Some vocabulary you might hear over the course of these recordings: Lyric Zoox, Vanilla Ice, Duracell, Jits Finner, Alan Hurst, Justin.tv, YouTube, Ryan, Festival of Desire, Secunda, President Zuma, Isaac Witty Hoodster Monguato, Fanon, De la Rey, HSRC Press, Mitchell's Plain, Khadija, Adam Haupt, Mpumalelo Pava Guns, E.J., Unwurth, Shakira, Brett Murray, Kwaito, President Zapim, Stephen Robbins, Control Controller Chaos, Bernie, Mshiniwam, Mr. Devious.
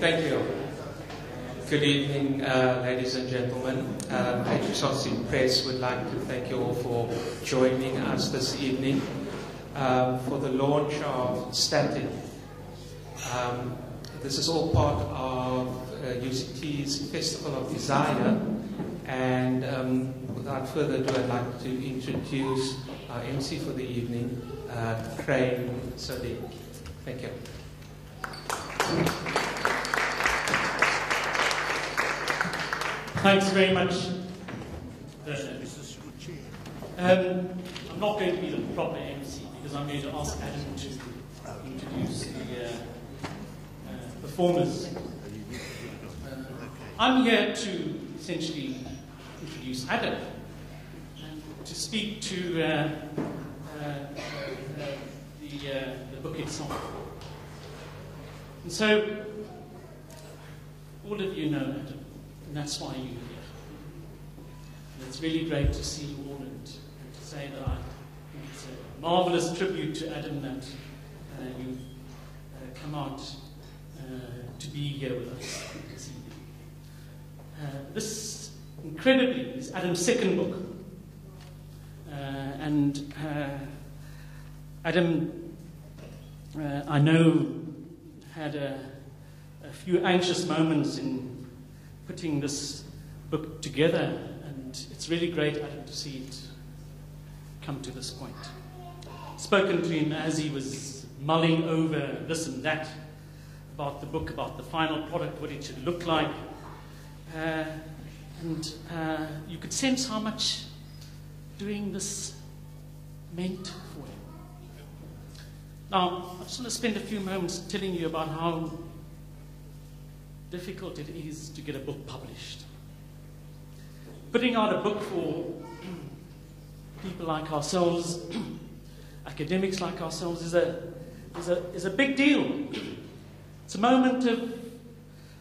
Thank you. Good evening, ladies and gentlemen. HSRC Press would like to thank you all for joining us this evening for the launch of Static. This is all part of UCT's Festival of Desire, and without further ado, I'd like to introduce our MC for the evening, Crain Soudien. Thank you. Thanks very much. I'm not going to be the proper MC because I'm going to ask Adam to introduce the performers. I'm here to essentially introduce Adam, to speak to the book itself. And so, all of you know Adam, and that's why you're here. And it's really great to see you all, and to say that I think it's a marvelous tribute to Adam that you've come out to be here with us this evening. This, incredibly, is Adam's second book. Adam, I know, had a few anxious moments in putting this book together, and it's really great, Adam, to see it come to this point. Spoken to him as he was mulling over this and that about the book, about the final product, what it should look like, and you could sense how much doing this meant for him. Now, I just want to spend a few moments telling you about how difficult it is to get a book published. Putting out a book for people like ourselves, academics like ourselves, is a big deal. It's a moment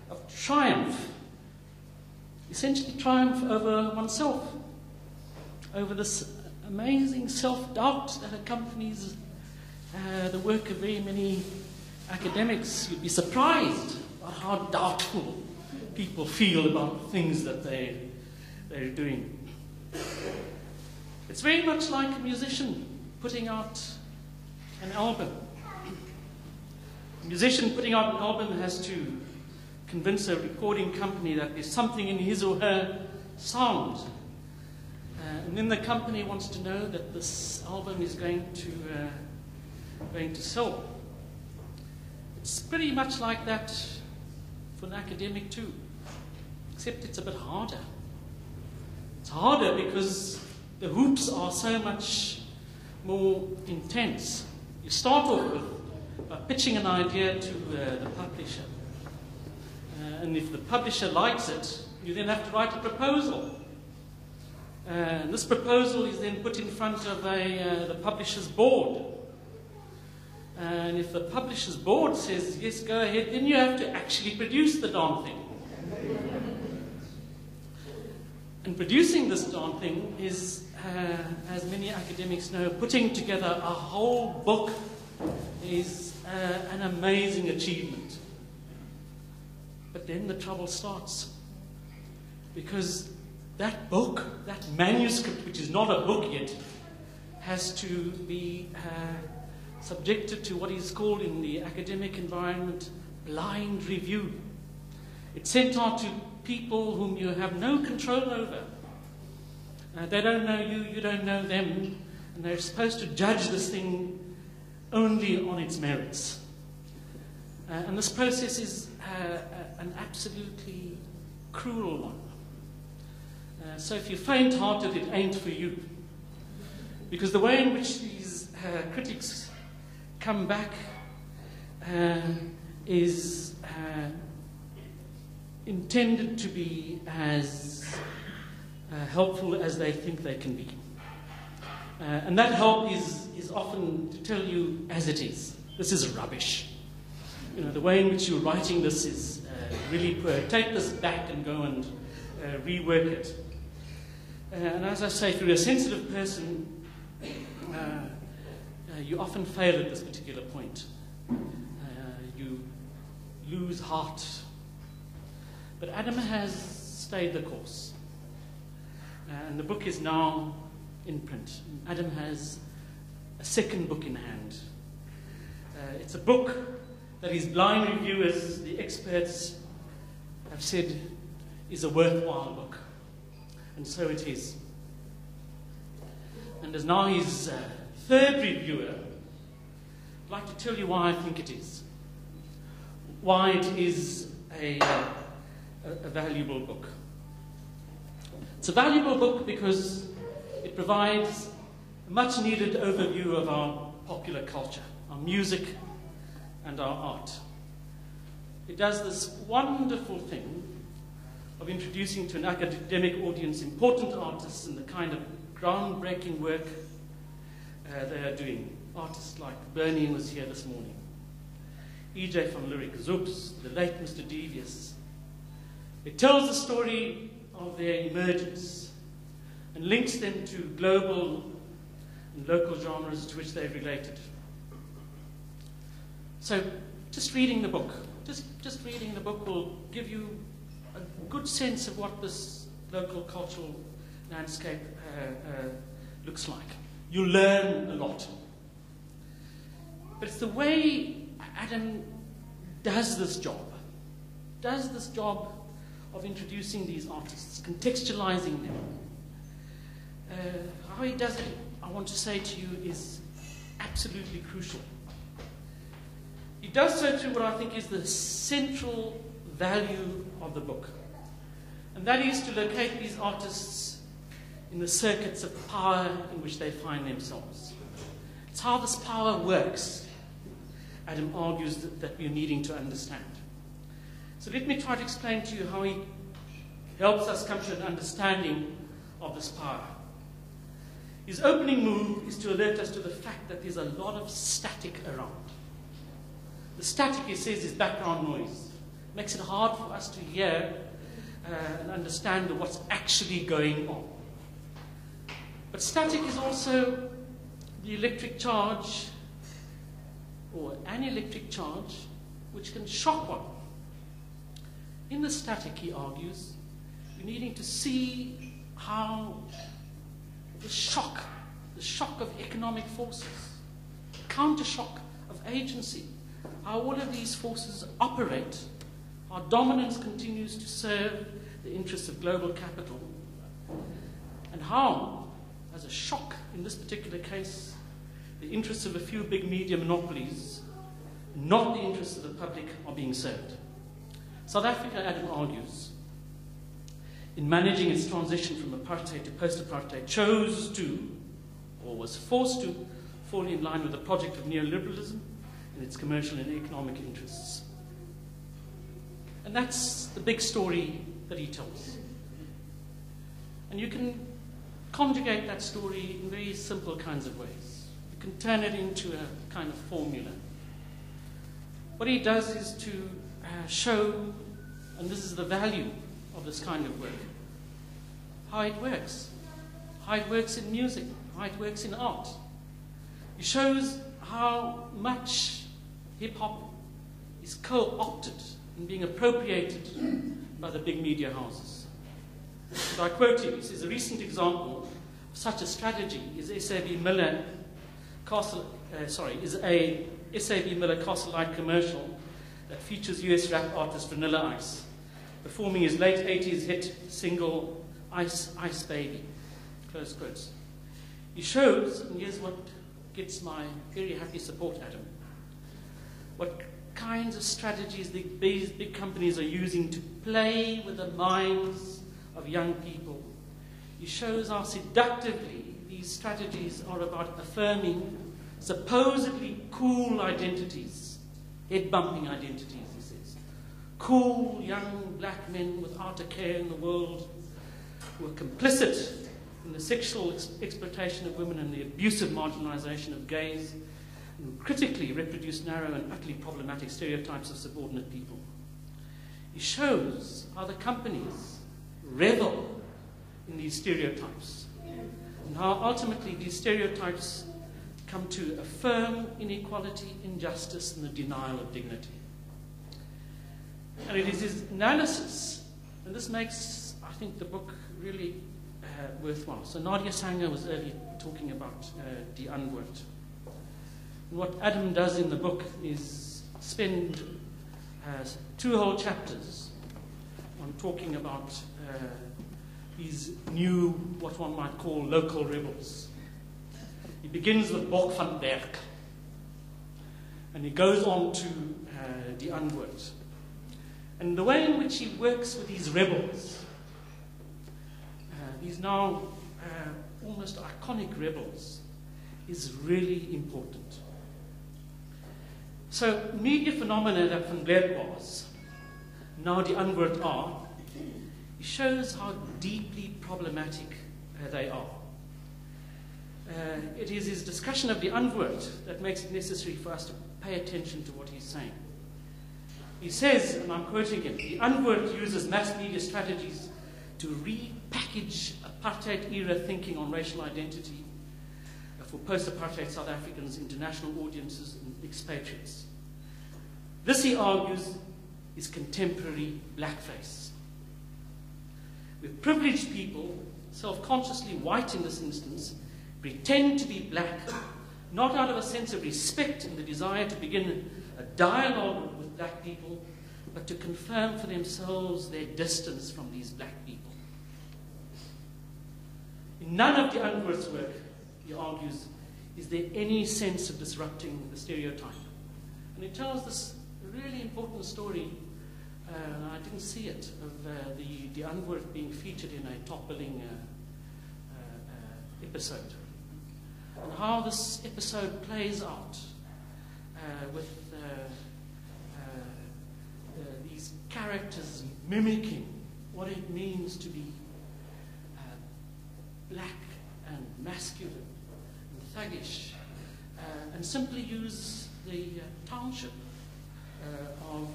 of triumph, essentially triumph over oneself, over this amazing self-doubt that accompanies the work of very many academics. You'd be surprised at how doubtful people feel about things that they're doing. It's very much like a musician putting out an album. A musician putting out an album has to convince a recording company that there's something in his or her sound. And then the company wants to know that this album is going to sell. It's pretty much like that for an academic too, except it's a bit harder. It's harder because the hoops are so much more intense. You start off with by pitching an idea to the publisher, and if the publisher likes it, you then have to write a proposal. And this proposal is then put in front of the publisher's board. And if the publisher's board says, yes, go ahead, then you have to actually produce the darn thing. And producing this darn thing is, as many academics know, putting together a whole book is an amazing achievement. But then the trouble starts. Because that book, that manuscript, which is not a book yet, has to be subjected to what is called in the academic environment blind review. It's sent out to people whom you have no control over. They don't know you, you don't know them, and they're supposed to judge this thing only on its merits. And this process is an absolutely cruel one. So if you're faint-hearted, it ain't for you. Because the way in which these critics come back is intended to be as helpful as they think they can be. And that help is often to tell you as it is. This is rubbish. You know, the way in which you're writing this is really poor. Take this back and go and rework it. And as I say, if you're a sensitive person, you often fail at this particular point. You lose heart But Adam has stayed the course. And the book is now in print. Adam has a second book in hand. It's a book that his blind reviewers, the experts, have said is a worthwhile book. And so it is. And as now his third reviewer, I'd like to tell you why I think it is. Why it is a valuable book. It's a valuable book because it provides a much needed overview of our popular culture, our music and our art. It does this wonderful thing of introducing to an academic audience important artists and the kind of groundbreaking work they are doing. Artists like Bernie was here this morning, E.J. from Lyric Zoox, the late Mr. Devious. It tells the story of their emergence and links them to global and local genres to which they've related. So just reading the book, just reading the book will give you a good sense of what this local cultural landscape looks like. You learn a lot. But it's the way Adam does this job of introducing these artists, contextualizing them. How he does it, I want to say to you, is absolutely crucial. He does so through what I think is the central value of the book, and that is to locate these artists in the circuits of power in which they find themselves. It's how this power works, Adam argues, that we're needing to understand. So let me try to explain to you how he helps us come to an understanding of this power. His opening move is to alert us to the fact that there's a lot of static around. The static, he says, is background noise. It makes it hard for us to hear and understand what's actually going on. But static is also the electric charge, or an electric charge, which can shock one. In the static, he argues, we're needing to see how the shock of economic forces, the counter-shock of agency, how all of these forces operate, how dominance continues to serve the interests of global capital, and how, as a shock in this particular case, the interests of a few big media monopolies, not the interests of the public, are being served. South Africa, Adam argues, in managing its transition from apartheid to post-apartheid, chose to, or was forced to, fall in line with the project of neoliberalism and its commercial and economic interests. And that's the big story that he tells. And you can conjugate that story in very simple kinds of ways. You can turn it into a kind of formula. What he does is to show, and this is the value of this kind of work, how it works in music, how it works in art. It shows how much hip-hop is co-opted and being appropriated by the big media houses. So I quote him, he says, a recent example of such a strategy is a SAB Miller Castle-like commercial that features US rap artist Vanilla Ice, performing his late 80s hit single, Ice Ice Baby, close quotes. He shows, and here's what gets my very happy support, Adam, what kinds of strategies these big companies are using to play with the minds of young people. He shows how seductively these strategies are about affirming supposedly cool identities, head-bumping identities, he says. Cool young black men without a care in the world who are complicit in the sexual exploitation of women and the abusive marginalization of gays, and who critically reproduce narrow and utterly problematic stereotypes of subordinate people. He shows how the companies revel in these stereotypes, and how ultimately these stereotypes come to affirm inequality, injustice, and the denial of dignity. And it is his analysis And this makes, I think, the book really worthwhile. So Nadia Sanger was earlier talking about Die Antwoord. And what Adam does in the book is spend two whole chapters on talking about these new, what one might call, local rebels. He begins with Bok van Blerk, and he goes on to Die Antwoord. And the way in which he works with these rebels, these now almost iconic rebels, is really important. So media phenomena that Van Blerk was, now Die Antwoord are, shows how deeply problematic they are. It is his discussion of Die Antwoord that makes it necessary for us to pay attention to what he's saying. He says, and I'm quoting him, "Die Antwoord uses mass media strategies to repackage apartheid-era thinking on racial identity for post-apartheid South Africans, international audiences, and expatriates. This," he argues, "is contemporary blackface. With privileged people, self-consciously white in this instance, pretend to be black, not out of a sense of respect and the desire to begin a dialogue with black people, but to confirm for themselves their distance from these black people." In none of the Unwurth's work, he argues, is there any sense of disrupting the stereotype. And he tells this really important story, I didn't see it, of the Unwurth being featured in a top-billing episode. And how this episode plays out with these characters mimicking what it means to be black and masculine and thuggish, and simply use the township of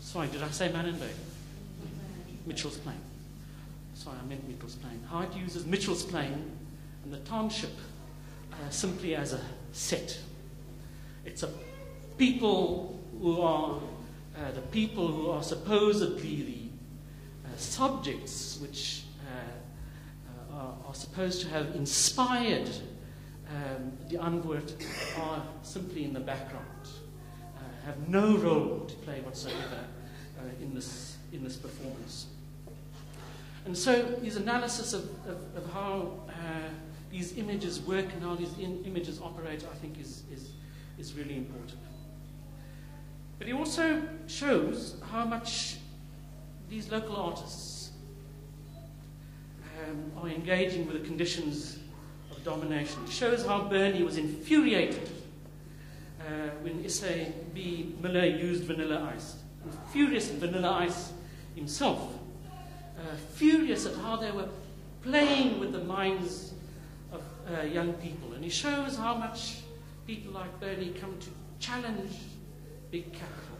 sorry, did I say Manenberg? Mitchell's Plain. Sorry, I meant Mitchell's Plain. How it uses Mitchell's Plain and the township simply as a set. It's a people who are, the people who are supposedly the subjects which are supposed to have inspired the Unwurth are simply in the background. Have no role to play whatsoever in this performance. And so his analysis of how these images work and how these images operate, I think, is really important. But he also shows how much these local artists are engaging with the conditions of domination. It shows how Bernie was infuriated when SAB Miller used Vanilla Ice, and furious at Vanilla Ice himself, furious at how they were playing with the minds of young people. And he shows how much people like Bernie come to challenge big capital.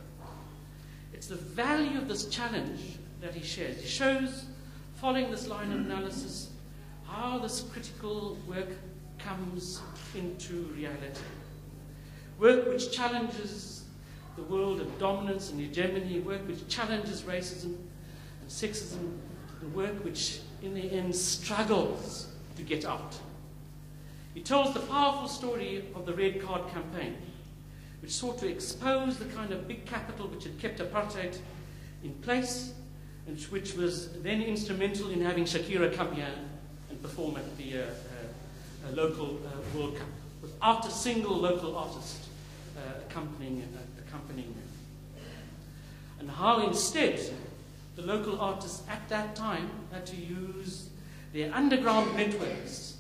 It's the value of this challenge that he shares. He shows, following this line of analysis, how this critical work comes into reality. Work which challenges the world of dominance and hegemony, work which challenges racism and sexism, the work which in the end struggles to get out. He tells the powerful story of the Red Card Campaign, which sought to expose the kind of big capital which had kept apartheid in place, and which was then instrumental in having Shakira come here and perform at the local World Cup, without a single local artist accompanying them. And how instead the local artists at that time had to use their underground networks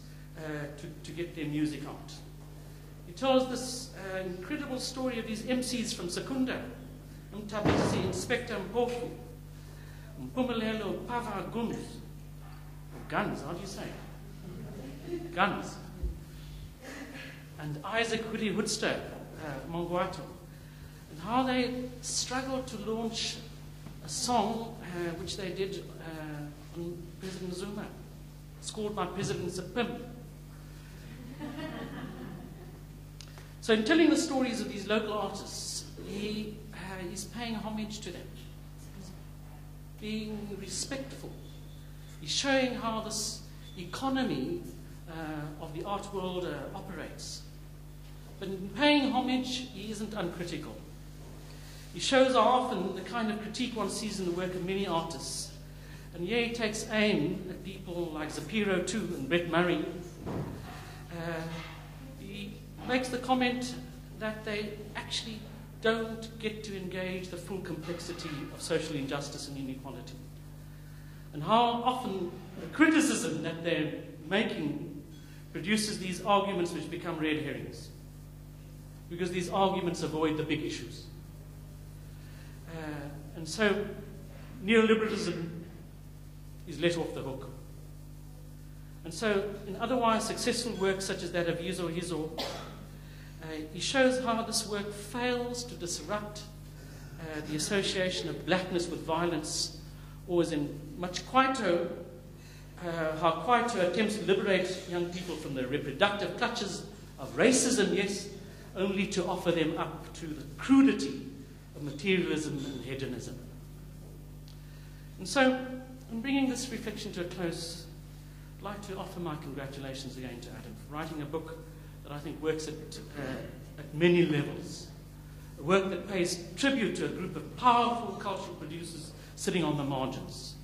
to get their music out. He tells this incredible story of these MCs from Secunda, Mtabisi Inspector Mpofu, Mpumalelo Pava Guns, how do you say? Guns. And Isaac Witty Hoodster Monguato, and how they struggled to launch a song which they did on President Zuma. It's called "My President Zapim." So in telling the stories of these local artists, he's paying homage to them. being respectful. He's showing how this economy of the art world operates. But in paying homage, he isn't uncritical. He shows off and the kind of critique one sees in the work of many artists. And yeah, he takes aim at people like Zapiro too and Brett Murray. He makes the comment that they actually don't get to engage the full complexity of social injustice and inequality. And how often the criticism that they're making produces these arguments which become red herrings, because these arguments avoid the big issues. And so neoliberalism is let off the hook. And so in otherwise successful works such as that of Yuzo Hizo, he shows how this work fails to disrupt the association of blackness with violence, or as in much Kwaito, how Kwaito attempts to liberate young people from the reproductive clutches of racism, yes, only to offer them up to the crudity of materialism and hedonism. And so, in bringing this reflection to a close, I'd like to offer my congratulations again to Adam for writing a book that I think works at many levels. A work that pays tribute to a group of powerful cultural producers sitting on the margins,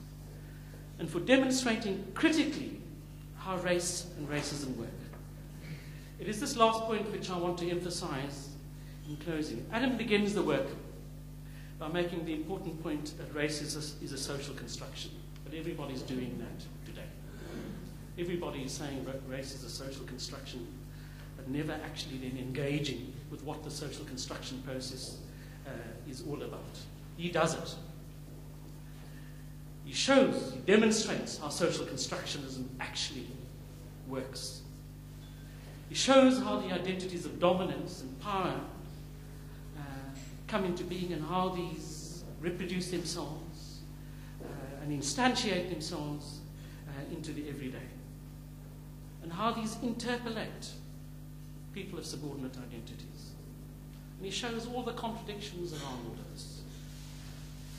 and for demonstrating critically how race and racism work. It is this last point which I want to emphasize in closing. Adam begins the work by making the important point that race is a social construction. But everybody's doing that today. Everybody is saying race is a social construction, but never actually then engaging with what the social construction process is all about. He does it. He shows, he demonstrates how social constructionism actually works. He shows how the identities of dominance and power come into being, and how these reproduce themselves and instantiate themselves into the everyday, and how these interpolate people of subordinate identities. And he shows all the contradictions around all of this.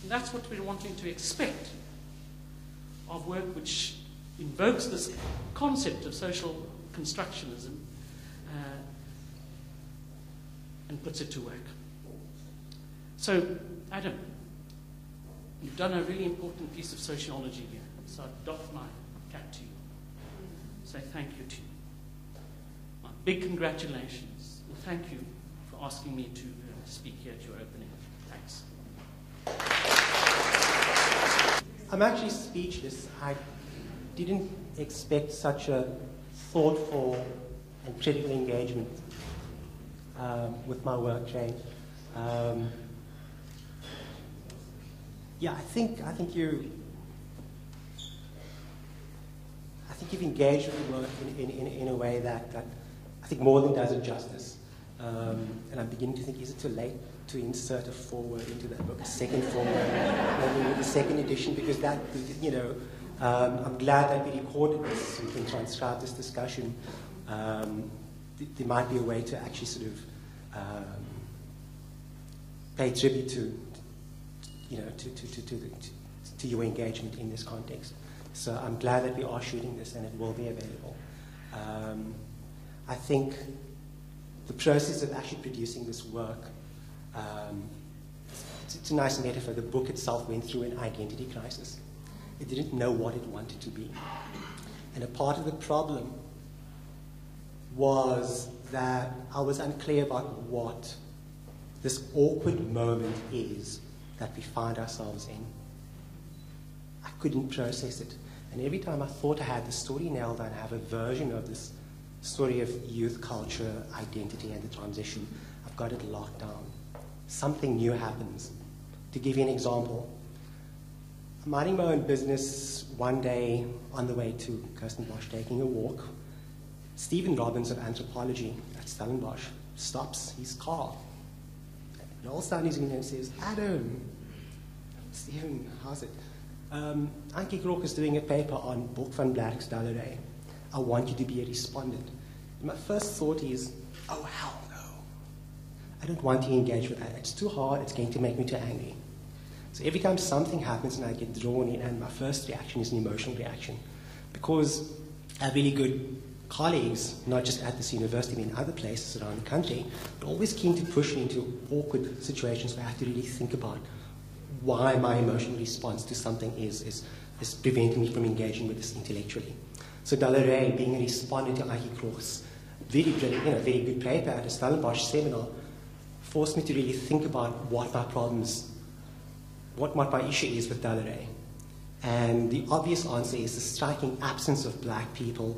And that's what we're wanting to expect of work which invokes this concept of social constructionism and puts it to work. So, Adam, you've done a really important piece of sociology here. So I doff my cap to you. Say thank you to you. My big congratulations. And thank you for asking me to speak here at your opening. Thanks. I'm actually speechless. I didn't expect such a thoughtful and critical engagement with my work, Jane. Yeah, I think you've engaged with the work in a way that I think more than does it justice. And I'm beginning to think, is it too late to insert a foreword into that book, a second foreword, maybe with the second edition? Because that, you know, I'm glad that we recorded this, so we can transcribe this discussion. There might be a way to actually sort of pay tribute to, you know, to your engagement in this context. So I'm glad that we are shooting this and it will be available. I think the process of actually producing this work, it's a nice metaphor. The book itself went through an identity crisis. It didn't know what it wanted to be. And a part of the problem was that I was unclear about what this awkward moment is that we find ourselves in. I couldn't process it. And every time I thought I had the story nailed down, I have a version of this story of youth culture, identity, and the transition, I've got it locked down. Something new happens. To give you an example, I'm minding my own business one day on the way to Kirstenbosch, taking a walk. Stephen Robbins of anthropology at Stellenbosch stops his car. And all of a sudden he's in there and says, "Adam, Stephen, how's it? Ankie Krok is doing a paper on Bok van Blerk's De la Rey. I want you to be a respondent." And my first thought is, oh, hell no. I don't want to engage with that. It's too hard. It's going to make me too angry. So every time something happens and I get drawn in, and my first reaction is an emotional reaction, because I have really good colleagues, not just at this university, but in other places around the country, but always keen to push me into awkward situations where I have to really think about why my emotional response to something is preventing me from engaging with this intellectually. So De la Rey, being a respondent to Aki Kroch's very brilliant, very good paper at a Stellenbosch seminar, forced me to really think about what my issue is with De la Rey. And the obvious answer is the striking absence of black people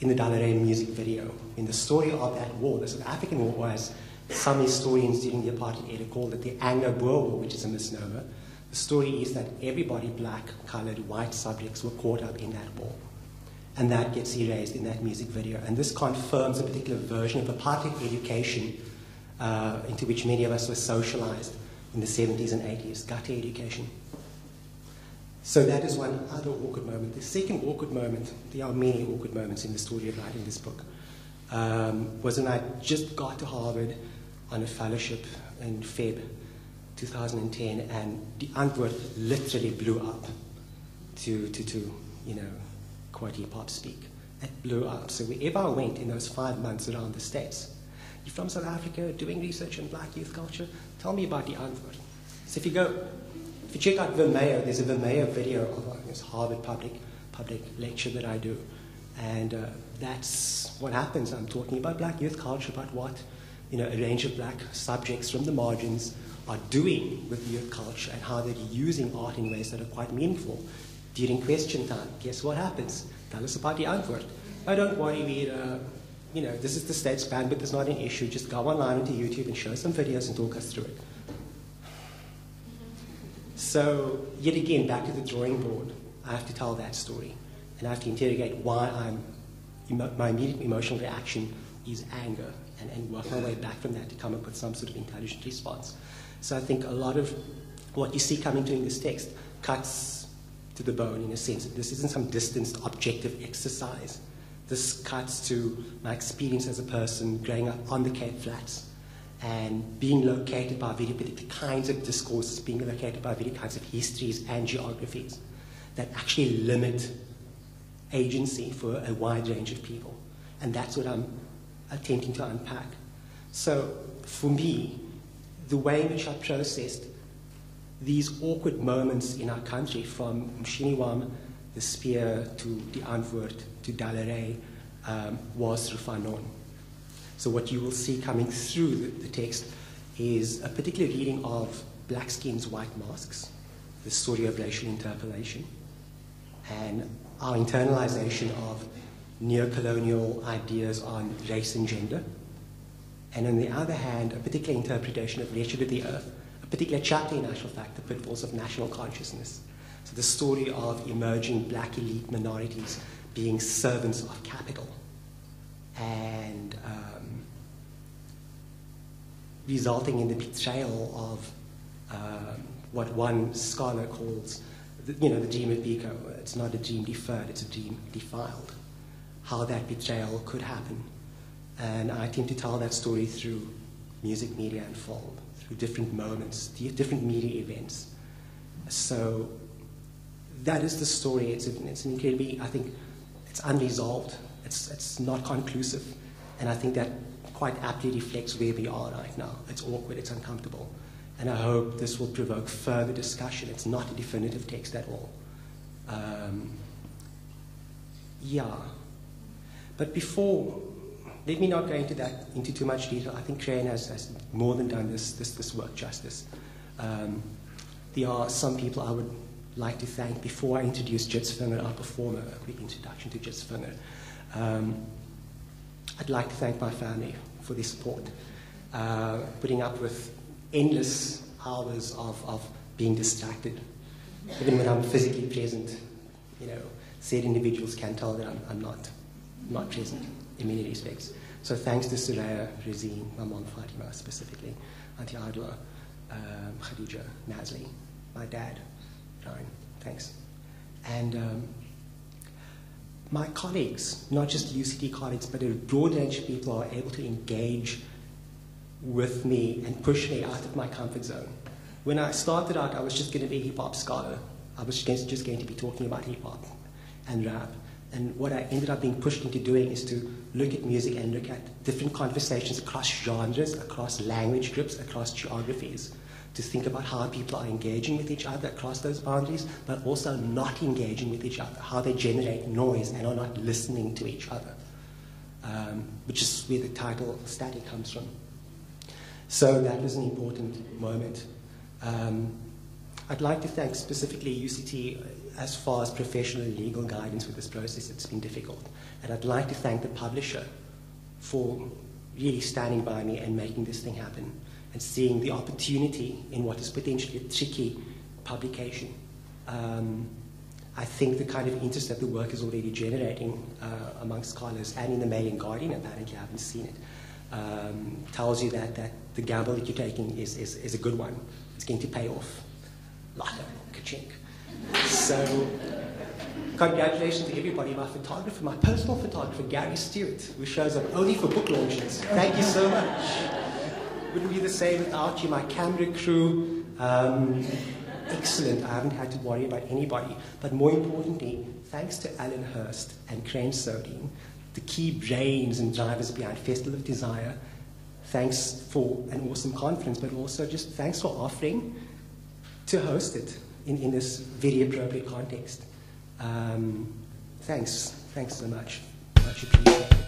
in the De la Rey music video. In the story of that war, the South African war, was some historians during the apartheid era called it the Anglo-Boer War, which is a misnomer. The story is that everybody, black, colored, white subjects, were caught up in that war. And that gets erased in that music video. And this confirms a particular version of apartheid education into which many of us were socialized in the 70s and 80s, gutter education. So that is one other awkward moment. The second awkward moment, there are many awkward moments in the story of writing this book, was when I just got to Harvard on a fellowship in Feb 2010, and the Unwurth literally blew up to quote hip-hop speak. It blew up. So wherever I went in those 5 months around the States, you're from South Africa, doing research on black youth culture, tell me about the Unwurth. So if you check out Vimeo, there's a Vimeo video of this Harvard public lecture that I do. And that's what happens. I'm talking about black youth culture, about what a range of black subjects from the margins are doing with youth culture and how they're using art in ways that are quite meaningful. During question time, guess what happens? Tell us about the Antwoord. Oh, don't worry, we're, this is the state's bandwidth, it's not an issue. Just go online onto YouTube and show some videos and talk us through it. So, yet again, back to the drawing board. I have to tell that story. And I have to interrogate why my immediate emotional reaction is anger, and work my way back from that to come up with some sort of intelligent response. So I think a lot of what you see coming through in this text cuts to the bone, in a sense. This isn't some distanced, objective exercise. This cuts to my experience as a person growing up on the Cape Flats and being located by very particular kinds of discourses, being located by very kinds of histories and geographies that actually limit agency for a wide range of people. And that's what I'm attempting to unpack. So for me, the way in which I processed these awkward moments in our country, from Mshiniwam, the spear, to the Antwoord, to De la Rey, was through Fanon. So what you will see coming through the text is a particular reading of Black Skins, White Masks, the story of racial interpolation, and our internalization of neocolonial ideas on race and gender. And on the other hand, a particular interpretation of Wretched of the Earth, particular chapter, in actual fact, The Pitfalls of National Consciousness. So the story of emerging black elite minorities being servants of capital and resulting in the betrayal of what one scholar calls the dream of Biko. It's not a dream deferred, it's a dream defiled. How that betrayal could happen. And I attempt to tell that story through music, media, and film. Different moments, different media events. So that is the story. It's an incredibly, I think, it's unresolved. It's not conclusive. And I think that quite aptly reflects where we are right now. It's awkward, it's uncomfortable. And I hope this will provoke further discussion. It's not a definitive text at all. But before, let me not go into that into too much detail. I think Crain has more than done this work justice. There are some people I would like to thank before I introduce Jits Finner, our performer, a quick introduction to Jits Finner. I'd like to thank my family for their support, putting up with endless hours of being distracted. Even when I'm physically present, said individuals can tell that I'm not present in many respects. So thanks to Suraya, Razin, my mom Fatima specifically, Auntie Adwa, Khadija, Nazli, my dad, Ryan, thanks. And my colleagues, not just UCT colleagues, but a broad range of people are able to engage with me and push me out of my comfort zone, When I started out, I was just going to be a hip-hop scholar. I was just going to be talking about hip-hop and rap. And what I ended up being pushed into doing is to look at music and look at different conversations across genres, across language groups, across geographies, to think about how people are engaging with each other across those boundaries, but also not engaging with each other, how they generate noise and are not listening to each other, which is where the title Static comes from. So that was an important moment. I'd like to thank specifically UCT as far as professional and legal guidance with this process. It's been difficult. And I'd like to thank the publisher for really standing by me and making this thing happen and seeing the opportunity in what is potentially a tricky publication. I think the kind of interest that the work is already generating amongst scholars and in the Mail and Guardian, apparently I haven't seen it, tells you that, the gamble that you're taking is a good one. It's going to pay off. Ka-chink. So, congratulations to everybody, my photographer, my personal photographer, Gary Stewart, who shows up only for book launches. Thank you so much. Wouldn't be the same without you, my camera crew. Excellent, I haven't had to worry about anybody. But more importantly, thanks to Alan Hurst and Crain Soudien, the key brains and drivers behind Festival of Desire. Thanks for an awesome conference, but also just thanks for offering to host it in this very appropriate context. Thanks so much. Much appreciated.